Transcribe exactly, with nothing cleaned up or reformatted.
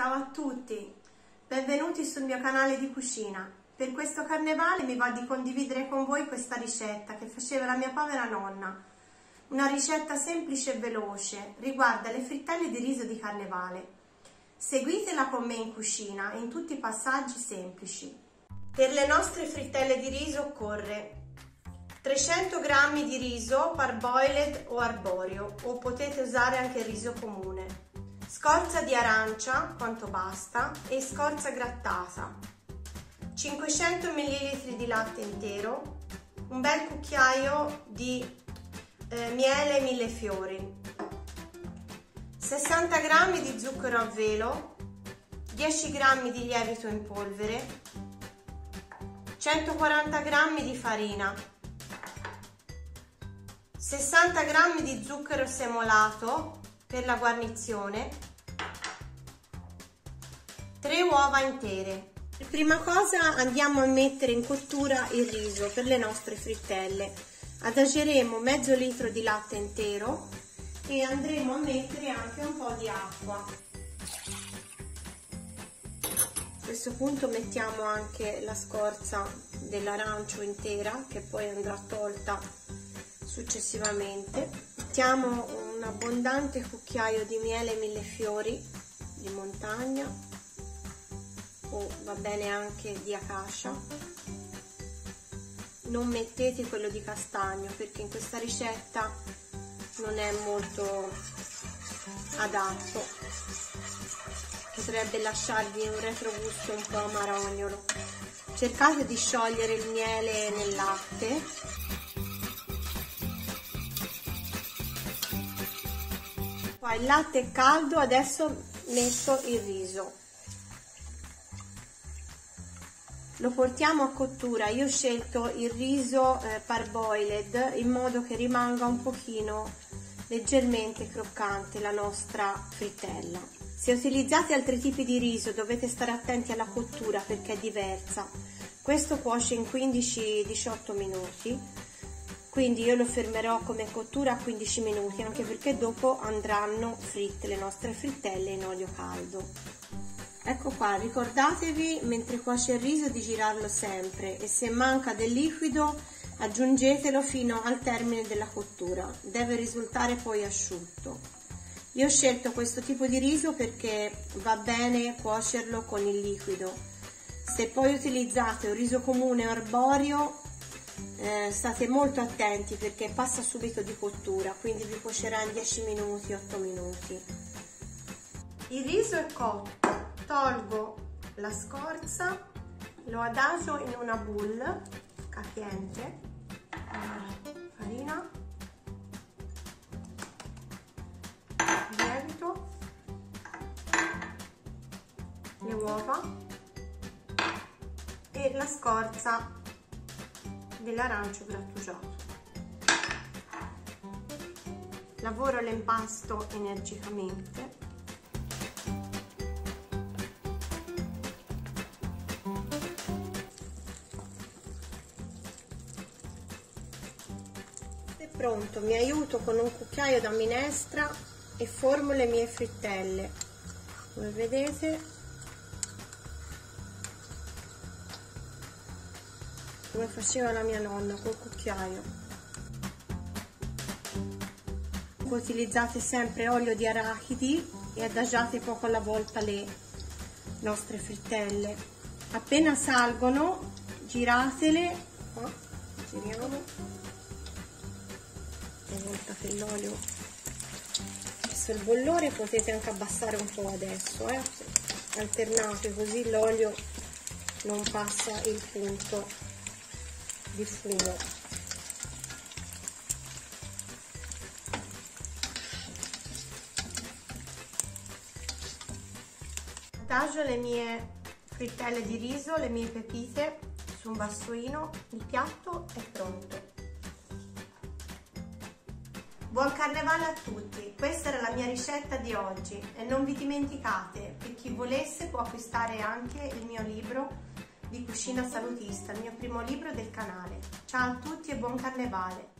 Ciao a tutti, benvenuti sul mio canale di cucina. Per questo carnevale mi va di condividere con voi questa ricetta che faceva la mia povera nonna. Una ricetta semplice e veloce, riguarda le frittelle di riso di carnevale. Seguitela con me in cucina in tutti i passaggi semplici. Per le nostre frittelle di riso occorre trecento grammi di riso parboiled o arborio, o potete usare anche il riso comune. Scorza di arancia, quanto basta, e scorza grattata, cinquecento millilitri di latte intero, un bel cucchiaio di eh, miele millefiori, sessanta grammi di zucchero a velo, dieci grammi di lievito in polvere, centoquaranta grammi di farina, sessanta grammi di zucchero semolato per la guarnizione, tre uova intere. Per prima cosa andiamo a mettere in cottura il riso per le nostre frittelle. Adageremo mezzo litro di latte intero e andremo a mettere anche un po' di acqua. A questo punto mettiamo anche la scorza dell'arancio intera, che poi andrà tolta successivamente. Mettiamo un abbondante cucchiaio di miele millefiori di montagna, o va bene anche di acacia. Non mettete quello di castagno perché in questa ricetta non è molto adatto, potrebbe lasciarvi un retrogusto un po' amarognolo. Cercate di sciogliere il miele nel latte. Il latte è caldo, adesso metto il riso, lo portiamo a cottura. Io ho scelto il riso eh, parboiled in modo che rimanga un pochino leggermente croccante la nostra frittella. Se utilizzate altri tipi di riso dovete stare attenti alla cottura perché è diversa. Questo cuoce in quindici diciotto minuti. Quindi io lo fermerò come cottura a quindici minuti, anche perché dopo andranno fritte le nostre frittelle in olio caldo. Ecco qua, ricordatevi mentre cuoce il riso di girarlo sempre, e se manca del liquido aggiungetelo fino al termine della cottura, deve risultare poi asciutto. Io ho scelto questo tipo di riso perché va bene cuocerlo con il liquido. Se poi utilizzate un riso comune o arborio, Eh, state molto attenti perché passa subito di cottura, quindi vi cuocerà in dieci minuti, otto minuti. Il riso è cotto, tolgo la scorza, lo adagio in una bowl capiente, farina, lievito, le uova e la scorza dell'arancio grattugiato. Lavoro l'impasto energicamente. È pronto, mi aiuto con un cucchiaio da minestra e formo le mie frittelle. Come vedete, come faceva la mia nonna, col cucchiaio. Utilizzate sempre olio di arachidi e adagiate poco alla volta le nostre frittelle. Appena salgono giratele, qua, giriamo, una volta che l'olio ha messo il bollore. Potete anche abbassare un po' adesso, eh? Alternate, così l'olio non passa il punto di fumo. Adagio le mie frittelle di riso, le mie pepite su un vassoino. Il piatto è pronto. Buon carnevale a tutti, questa era la mia ricetta di oggi, e non vi dimenticate che chi volesse può acquistare anche il mio libro di cucina salutista, il mio primo libro del canale. Ciao a tutti e buon carnevale!